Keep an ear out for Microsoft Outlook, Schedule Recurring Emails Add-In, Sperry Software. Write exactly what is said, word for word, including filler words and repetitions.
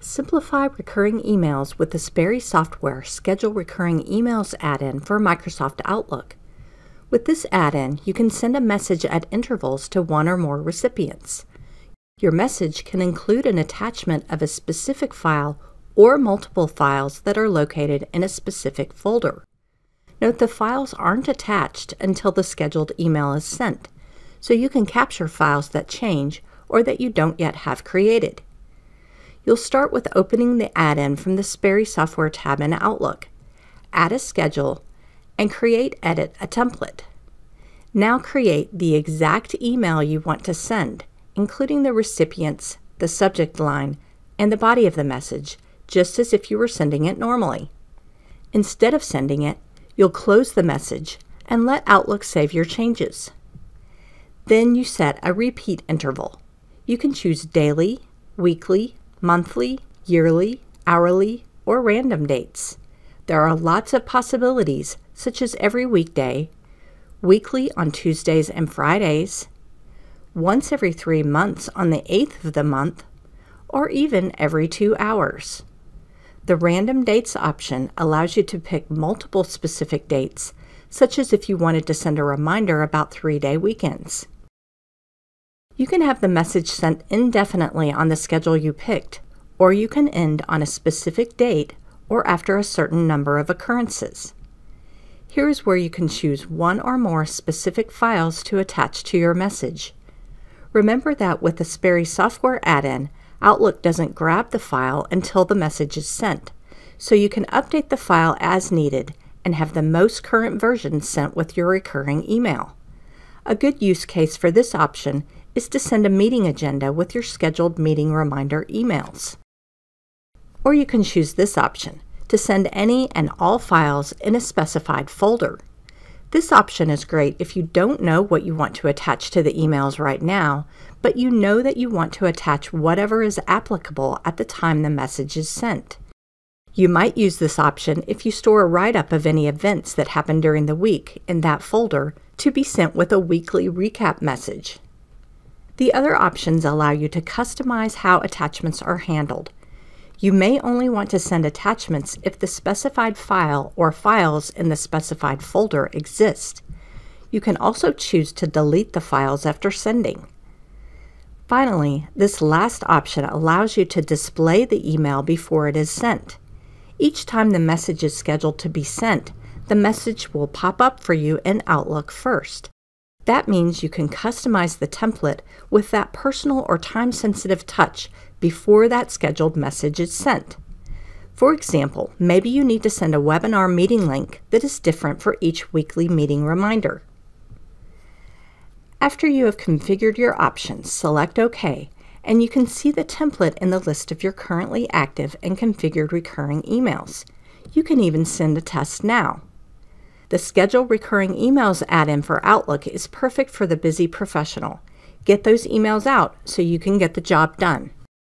Simplify recurring emails with the Sperry Software Schedule Recurring Emails add-in for Microsoft Outlook. With this add-in, you can send a message at intervals to one or more recipients. Your message can include an attachment of a specific file or multiple files that are located in a specific folder. Note the files aren't attached until the scheduled email is sent, so you can capture files that change or that you don't yet have created. You'll start with opening the add-in from the Sperry Software tab in Outlook, add a schedule, and create edit a template. Now create the exact email you want to send, including the recipients, the subject line, and the body of the message, just as if you were sending it normally. Instead of sending it, you'll close the message and let Outlook save your changes. Then you set a repeat interval. You can choose daily, weekly, monthly, yearly, hourly, or random dates. There are lots of possibilities, such as every weekday, weekly on Tuesdays and Fridays, once every three months on the eighth of the month, or even every two hours. The Random Dates option allows you to pick multiple specific dates, such as if you wanted to send a reminder about three-day weekends. You can have the message sent indefinitely on the schedule you picked, or you can end on a specific date or after a certain number of occurrences. Here is where you can choose one or more specific files to attach to your message. Remember that with the Sperry Software add-in, Outlook doesn't grab the file until the message is sent, so you can update the file as needed and have the most current version sent with your recurring email. A good use case for this option is to send a meeting agenda with your scheduled meeting reminder emails. Or you can choose this option, to send any and all files in a specified folder. This option is great if you don't know what you want to attach to the emails right now, but you know that you want to attach whatever is applicable at the time the message is sent. You might use this option if you store a write-up of any events that happened during the week in that folder to be sent with a weekly recap message. The other options allow you to customize how attachments are handled. You may only want to send attachments if the specified file or files in the specified folder exist. You can also choose to delete the files after sending. Finally, this last option allows you to display the email before it is sent. Each time the message is scheduled to be sent, the message will pop up for you in Outlook first. That means you can customize the template with that personal or time-sensitive touch before that scheduled message is sent. For example, maybe you need to send a webinar meeting link that is different for each weekly meeting reminder. After you have configured your options, select OK, and you can see the template in the list of your currently active and configured recurring emails. You can even send a test now. The Schedule Recurring Emails add-in for Outlook is perfect for the busy professional. Get those emails out so you can get the job done.